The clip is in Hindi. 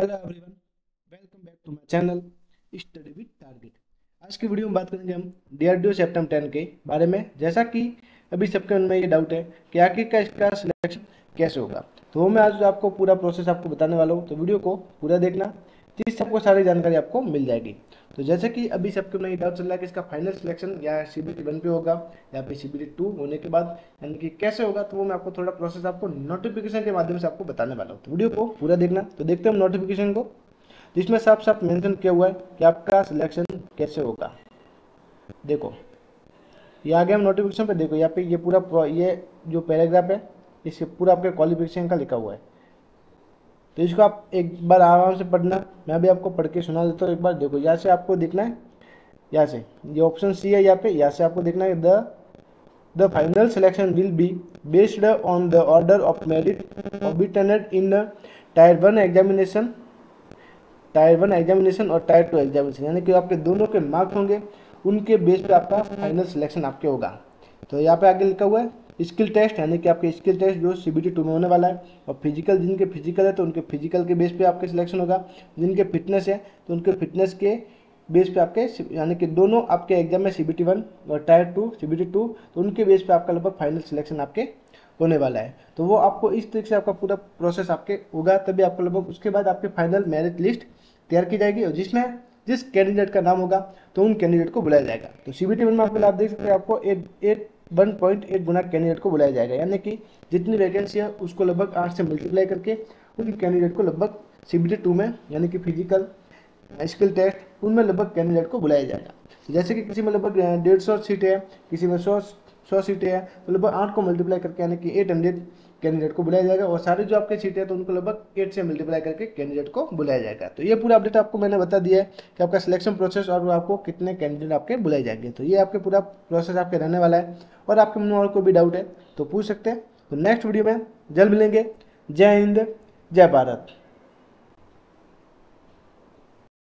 Hello everyone, welcome back to my channel study with target. आज की वीडियो में बात करेंगे हम डीआरडीओ चैप्टर 10 के बारे में। जैसा कि अभी सबके मन में ये डाउट है कि आखिर का इसका सिलेक्शन कैसे होगा, तो मैं आज आपको पूरा प्रोसेस आपको बताने वाला हूँ। तो वीडियो को पूरा देखना, जिससे आपको सारी जानकारी आपको मिल जाएगी। तो जैसे कि अभी सबके मन में डाउट चल रहा है कि इसका फाइनल सिलेक्शन या CBT 1 पे होगा या फिर CBT 2 होने के बाद, यानी कि कैसे होगा, तो वो मैं आपको थोड़ा प्रोसेस आपको नोटिफिकेशन के माध्यम से आपको बताने वाला हूँ। तो वीडियो को पूरा देखना। तो देखते हैं हम नोटिफिकेशन को, जिसमें साफ साफ मेंशन किया हुआ है कि आपका सिलेक्शन कैसे होगा। देखो ये आगे हम नोटिफिकेशन पर, देखो यहाँ पे ये पूरा ये जो पैराग्राफ है इसके पूरा आपके क्वालिफिकेशन का लिखा हुआ है। तो इसको आप एक बार आराम से पढ़ना, मैं भी आपको पढ़ के सुना देता हूँ एक बार। देखो यहाँ से आपको देखना है, यहाँ से ये ऑप्शन सी है, यहाँ पे यहाँ से आपको देखना है the final selection will be based on the order of merit obtained in Tier 1 examination, Tier 1 examination और Tier 2 एग्जामिनेशन, यानी कि आपके दोनों के मार्क्स होंगे, उनके बेस पर आपका फाइनल सिलेक्शन आपके होगा। तो यहाँ पे आगे लिखा हुआ है स्किल टेस्ट, यानी कि आपके स्किल टेस्ट जो CBT 2 में होने वाला है, और फिजिकल, जिनके फिजिकल है तो उनके फिजिकल के बेस पे आपके सिलेक्शन होगा, जिनके फिटनेस है तो उनके फिटनेस के बेस पे आपके, यानी कि दोनों आपके एग्जाम में CBT 1 और Tier 2 CBT 2, तो उनके बेस पे आपका लगभग फाइनल सिलेक्शन आपके होने वाला है। तो वो आपको इस तरीके से आपका पूरा प्रोसेस आपके होगा, तभी आपको लगभग उसके बाद आपके फाइनल मेरिट लिस्ट तैयार की जाएगी, और जिसमें जिस कैंडिडेट का नाम होगा तो उन कैंडिडेट को बुलाया जाएगा। तो CBT 1 में आप देख सकते हैं आपको 1.8 गुना कैंडिडेट को बुलाया जाएगा, यानी कि जितनी वैकेंसी है उसको लगभग 8 से मल्टीप्लाई करके उन कैंडिडेट को लगभग CBT 2 में, यानी कि फिजिकल, स्किल टेस्ट, उनमें लगभग कैंडिडेट को बुलाया जाएगा। जैसे कि किसी में लगभग 150 सीटें हैं, किसी में 100 सीटें हैं, तो लगभग 8 को मल्टीप्लाई करके यानी कि 800 कैंडिडेट को बुलाया जाएगा, और सारे जो आपके सीटें हैं तो उनको लगभग 8 से मल्टीप्लाई करके कैंडिडेट को बुलाया जाएगा। तो ये पूरा अपडेट आपको मैंने बता दिया है कि आपका सिलेक्शन प्रोसेस और आपको कितने कैंडिडेट आपके बुलाए जाएंगे। तो ये आपके पूरा प्रोसेस आपके रहने वाला है, और आपके मन में और कोई भी डाउट है तो पूछ सकते हैं। तो नेक्स्ट वीडियो में जल्द मिलेंगे। जय हिंद, जय भारत।